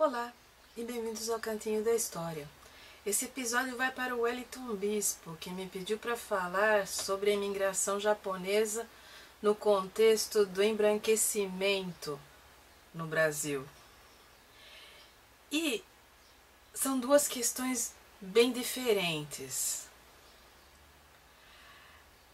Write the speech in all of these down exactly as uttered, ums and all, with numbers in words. Olá e bem-vindos ao Cantinho da História. Esse episódio vai para o Wellington Bispo, que me pediu para falar sobre a imigração japonesa no contexto do embranquecimento no Brasil. E são duas questões bem diferentes.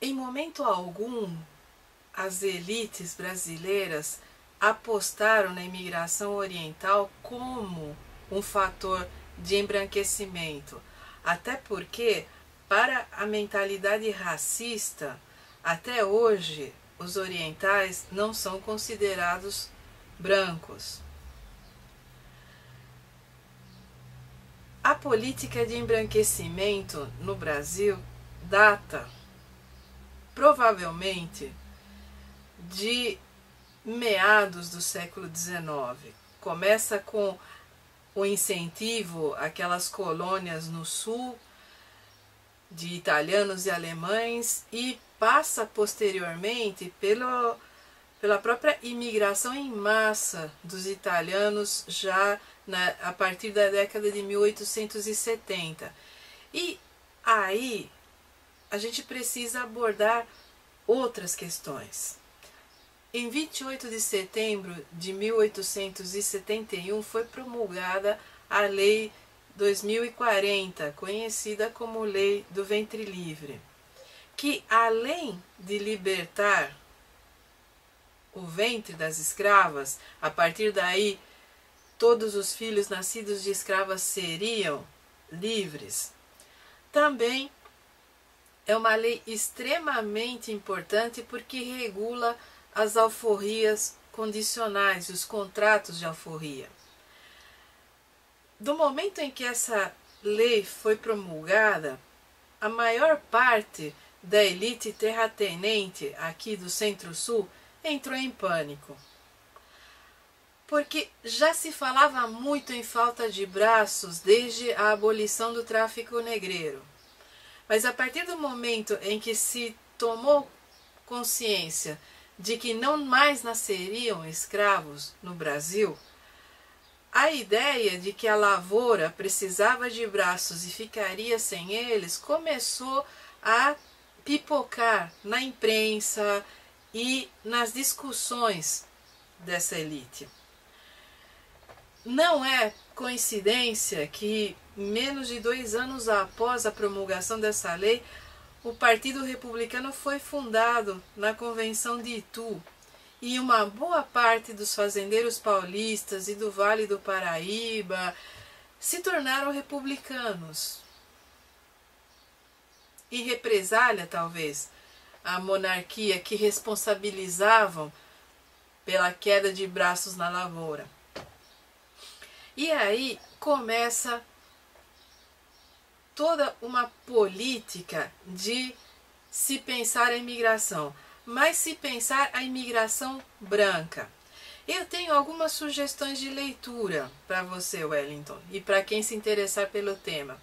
Em momento algum, as elites brasileiras apostaram na imigração oriental como um fator de embranquecimento, até porque, para a mentalidade racista, até hoje os orientais não são considerados brancos. A política de embranquecimento no Brasil data, provavelmente, de meados do século dezenove. Começa com o incentivo àquelas colônias no sul de italianos e alemães e passa posteriormente pelo, pela própria imigração em massa dos italianos já na, a partir da década de mil oitocentos e setenta. E aí a gente precisa abordar outras questões. Em vinte e oito de setembro de mil oitocentos e setenta e um foi promulgada a Lei dois mil e quarenta, conhecida como Lei do Ventre Livre, que além de libertar o ventre das escravas, a partir daí todos os filhos nascidos de escravas seriam livres, também é uma lei extremamente importante porque regula as alforrias condicionais, os contratos de alforria. Do momento em que essa lei foi promulgada, a maior parte da elite terratenente aqui do Centro-Sul entrou em pânico, porque já se falava muito em falta de braços desde a abolição do tráfico negreiro. Mas a partir do momento em que se tomou consciência de que não mais nasceriam escravos no Brasil, a ideia de que a lavoura precisava de braços e ficaria sem eles começou a pipocar na imprensa e nas discussões dessa elite. Não é coincidência que, menos de dois anos após a promulgação dessa lei, o Partido Republicano foi fundado na Convenção de Itu e uma boa parte dos fazendeiros paulistas e do Vale do Paraíba se tornaram republicanos. Em represália, talvez, à monarquia que responsabilizavam pela queda de braços na lavoura. E aí começa toda uma política de se pensar a imigração, mas se pensar a imigração branca. Eu tenho algumas sugestões de leitura para você, Wellington, e para quem se interessar pelo tema.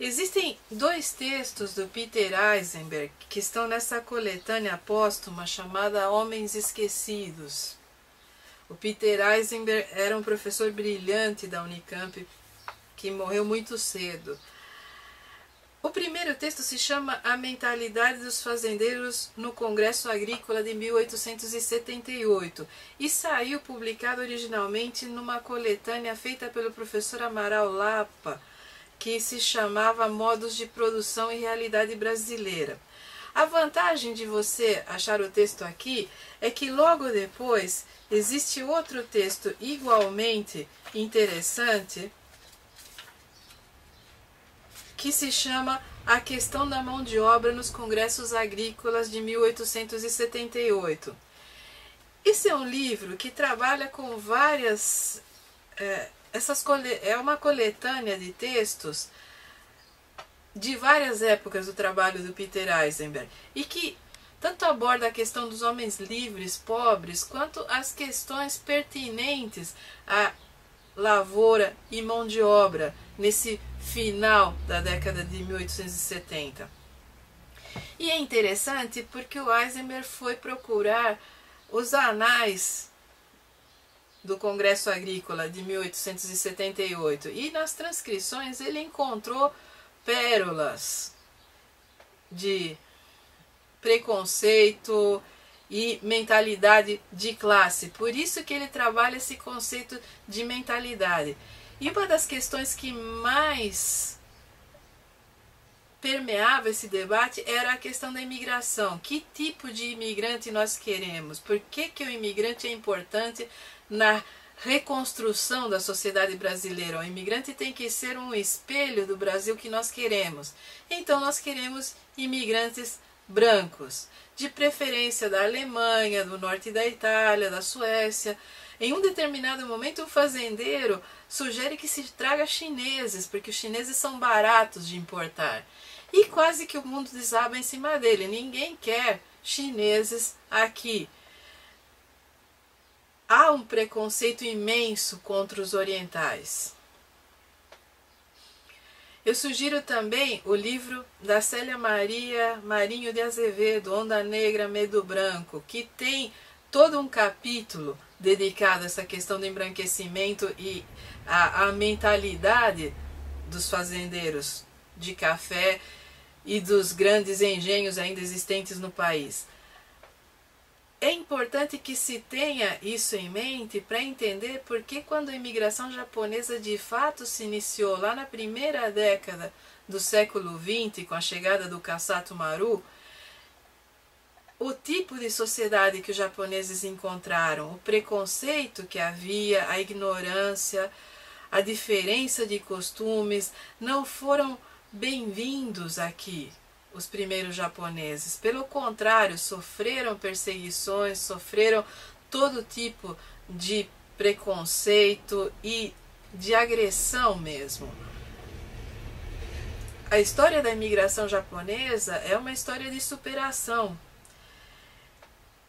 Existem dois textos do Peter Eisenberg que estão nessa coletânea póstuma chamada Homens Esquecidos. O Peter Eisenberg era um professor brilhante da Unicamp que morreu muito cedo. O primeiro texto se chama A Mentalidade dos Fazendeiros no Congresso Agrícola de mil oitocentos e setenta e oito e saiu publicado originalmente numa coletânea feita pelo professor Amaral Lapa, que se chamava Modos de Produção e Realidade Brasileira. A vantagem de você achar o texto aqui é que logo depois existe outro texto igualmente interessante, que se chama A Questão da Mão de Obra nos Congressos Agrícolas de mil oitocentos e setenta e oito. Esse é um livro que trabalha com várias... É, essas cole, é uma coletânea de textos de várias épocas do trabalho do Peter Eisenberg, e que tanto aborda a questão dos homens livres, pobres, quanto as questões pertinentes à lavoura e mão de obra, nesse final da década de mil oitocentos e setenta. E é interessante porque o Eisenberg foi procurar os anais do Congresso Agrícola de mil oitocentos e setenta e oito, e nas transcrições ele encontrou pérolas de preconceito e mentalidade de classe. Por isso que ele trabalha esse conceito de mentalidade. E uma das questões que mais permeava esse debate era a questão da imigração. Que tipo de imigrante nós queremos? Por que que o imigrante é importante na reconstrução da sociedade brasileira? O imigrante tem que ser um espelho do Brasil que nós queremos. Então nós queremos imigrantes brancos, de preferência da Alemanha, do norte da Itália, da Suécia. Em um determinado momento, o fazendeiro sugere que se traga chineses, porque os chineses são baratos de importar. E quase que o mundo desaba em cima dele. Ninguém quer chineses aqui. Há um preconceito imenso contra os orientais. Eu sugiro também o livro da Célia Maria Marinho de Azevedo, Onda Negra, Medo Branco, que tem todo um capítulo dedicado a essa questão do embranquecimento e a, a mentalidade dos fazendeiros de café e dos grandes engenhos ainda existentes no país. É importante que se tenha isso em mente para entender porque quando a imigração japonesa de fato se iniciou lá na primeira década do século vinte, com a chegada do Kasato Maru, o tipo de sociedade que os japoneses encontraram, o preconceito que havia, a ignorância, a diferença de costumes, não foram bem-vindos aqui. Os primeiros japoneses, pelo contrário, sofreram perseguições, sofreram todo tipo de preconceito e de agressão mesmo. A história da imigração japonesa é uma história de superação.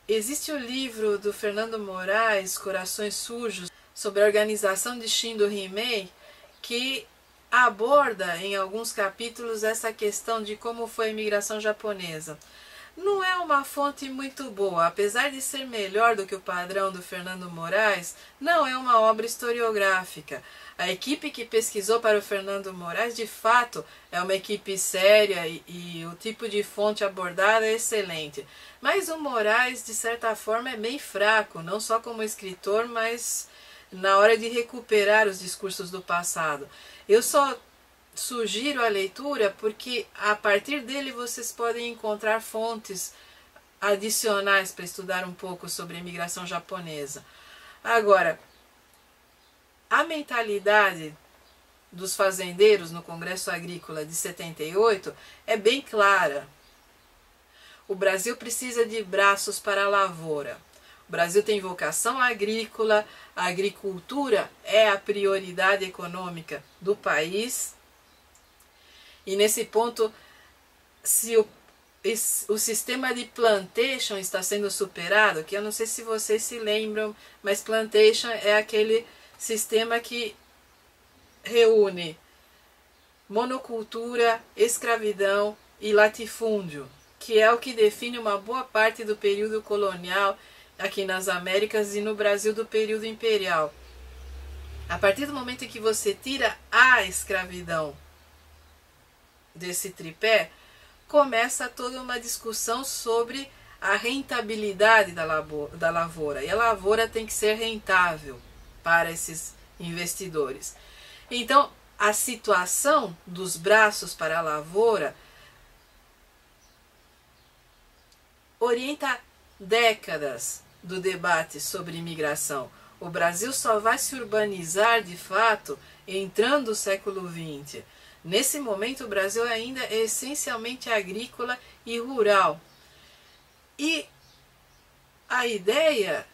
Existe o livro do Fernando Moraes, Corações Sujos, sobre a organização de Shindo Rimmei, que aborda em alguns capítulos essa questão de como foi a imigração japonesa. Não é uma fonte muito boa, apesar de ser melhor do que o padrão do Fernando Moraes, não é uma obra historiográfica. A equipe que pesquisou para o Fernando Moraes, de fato, é uma equipe séria e, e o tipo de fonte abordada é excelente. Mas o Moraes, de certa forma, é bem fraco, não só como escritor, mas na hora de recuperar os discursos do passado. Eu só sugiro a leitura porque a partir dele vocês podem encontrar fontes adicionais para estudar um pouco sobre a imigração japonesa. Agora, a mentalidade dos fazendeiros no Congresso Agrícola de setenta e oito é bem clara. O Brasil precisa de braços para a lavoura. O Brasil tem vocação agrícola, a agricultura é a prioridade econômica do país. E nesse ponto, se o, o sistema de plantation está sendo superado, que eu não sei se vocês se lembram, mas plantation é aquele sistema que reúne monocultura, escravidão e latifúndio, que é o que define uma boa parte do período colonial aqui nas Américas e no Brasil do período imperial. A partir do momento em que você tira a escravidão desse tripé, começa toda uma discussão sobre a rentabilidade da lavoura, da lavoura. E a lavoura tem que ser rentável para esses investidores. Então, a situação dos braços para a lavoura orienta décadas do debate sobre imigração. O Brasil só vai se urbanizar de fato entrando no século vinte. Nesse momento o Brasil ainda é essencialmente agrícola e rural. E a ideia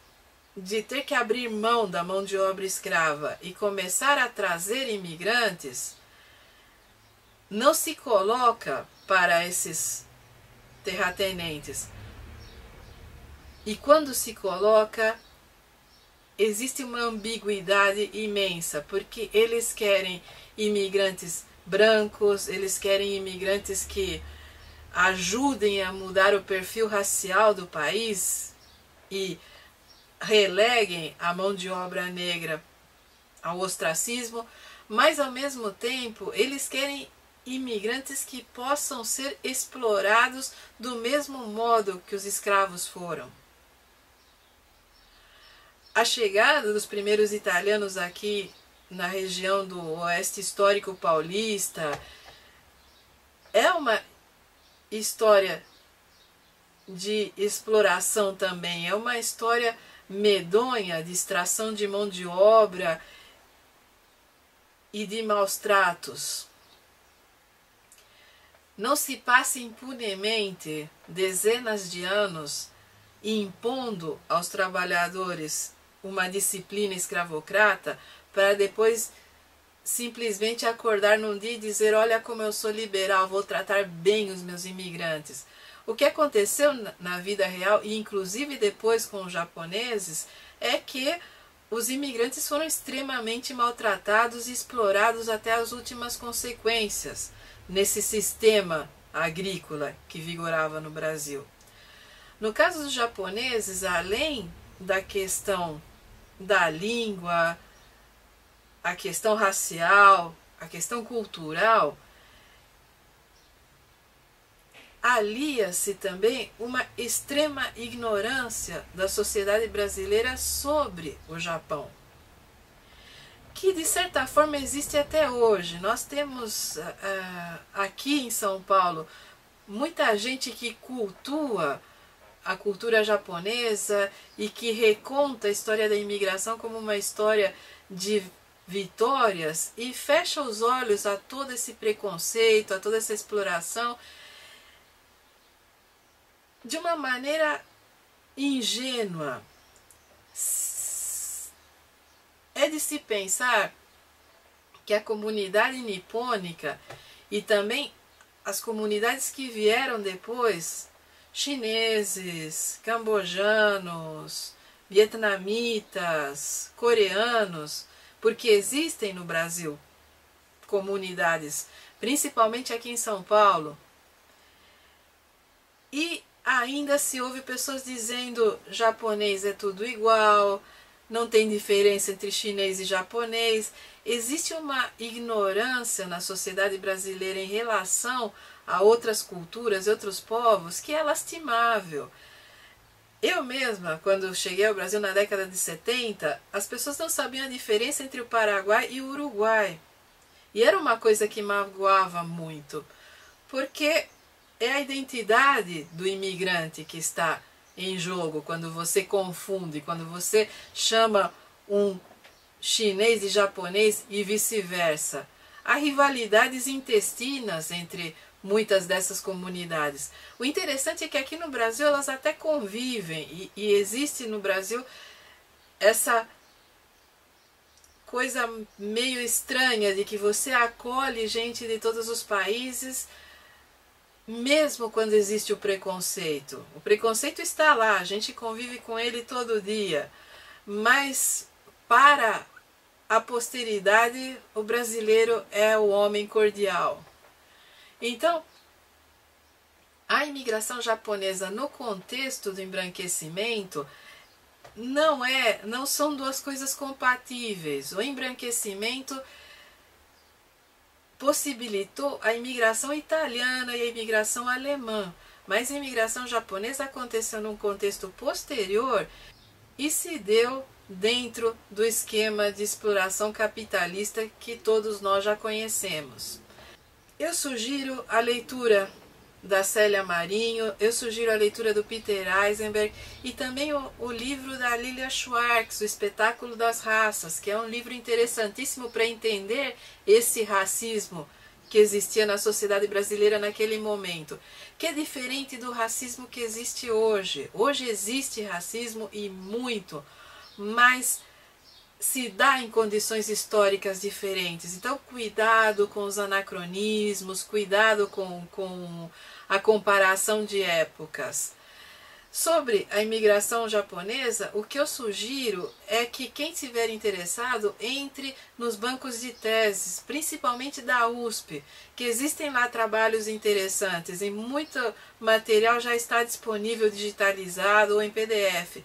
de ter que abrir mão da mão de obra escrava e começar a trazer imigrantes não se coloca para esses terratenentes. E quando se coloca, existe uma ambiguidade imensa, porque eles querem imigrantes brancos, eles querem imigrantes que ajudem a mudar o perfil racial do país e releguem a mão de obra negra ao ostracismo, mas ao mesmo tempo eles querem imigrantes que possam ser explorados do mesmo modo que os escravos foram. A chegada dos primeiros italianos aqui na região do Oeste Histórico Paulista é uma história de exploração também, é uma história medonha de extração de mão de obra e de maus tratos. Não se passe impunemente dezenas de anos impondo aos trabalhadores uma disciplina escravocrata para depois simplesmente acordar num dia e dizer: olha como eu sou liberal, vou tratar bem os meus imigrantes. O que aconteceu na vida real, e inclusive depois com os japoneses, é que os imigrantes foram extremamente maltratados e explorados até as últimas consequências nesse sistema agrícola que vigorava no Brasil. No caso dos japoneses, além da questão da língua, a questão racial, a questão cultural, alia-se também uma extrema ignorância da sociedade brasileira sobre o Japão, que de certa forma existe até hoje. Nós temos uh, aqui em São Paulo muita gente que cultua a cultura japonesa e que reconta a história da imigração como uma história de vitórias e fecha os olhos a todo esse preconceito, a toda essa exploração, de uma maneira ingênua. É de se pensar que a comunidade nipônica e também as comunidades que vieram depois, chineses, cambojanos, vietnamitas, coreanos, porque existem no Brasil comunidades, principalmente aqui em São Paulo. E ainda se ouve pessoas dizendo: japonês é tudo igual, não tem diferença entre chinês e japonês. Existe uma ignorância na sociedade brasileira em relação a outras culturas e outros povos que é lastimável. Eu mesma, quando cheguei ao Brasil na década de setenta, as pessoas não sabiam a diferença entre o Paraguai e o Uruguai. E era uma coisa que magoava muito, porque é a identidade do imigrante que está em jogo quando você confunde, quando você chama um chinês de japonês e vice-versa. Há rivalidades intestinas entre muitas dessas comunidades. O interessante é que aqui no Brasil elas até convivem e, e existe no Brasil essa coisa meio estranha de que você acolhe gente de todos os países, mesmo quando existe o preconceito. O preconceito está lá, a gente convive com ele todo dia, mas para a posteridade o brasileiro é o homem cordial. Então, a imigração japonesa no contexto do embranquecimento não é, não são duas coisas compatíveis. O embranquecimento possibilitou a imigração italiana e a imigração alemã, mas a imigração japonesa aconteceu num contexto posterior e se deu dentro do esquema de exploração capitalista que todos nós já conhecemos. Eu sugiro a leitura da Célia Marinho, eu sugiro a leitura do Peter Eisenberg e também o, o livro da Lília Schwarcz, O Espetáculo das Raças, que é um livro interessantíssimo para entender esse racismo que existia na sociedade brasileira naquele momento, que é diferente do racismo que existe hoje. Hoje existe racismo e muito, mas se dá em condições históricas diferentes. Então, cuidado com os anacronismos, cuidado com, com a comparação de épocas. Sobre a imigração japonesa, o que eu sugiro é que quem estiver interessado entre nos bancos de teses, principalmente da U S P, que existem lá trabalhos interessantes e muito material já está disponível digitalizado ou em P D F.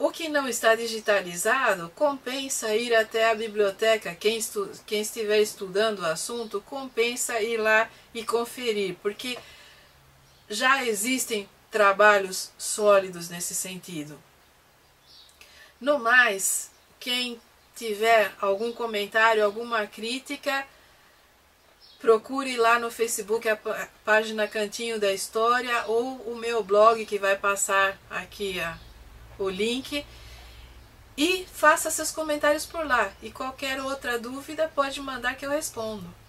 O que não está digitalizado, compensa ir até a biblioteca. Quem, estu quem estiver estudando o assunto, compensa ir lá e conferir, porque já existem trabalhos sólidos nesse sentido. No mais, quem tiver algum comentário, alguma crítica, procure lá no Facebook a página Cantinho da História ou o meu blog, que vai passar aqui a o link, e faça seus comentários por lá. E qualquer outra dúvida pode mandar que eu respondo.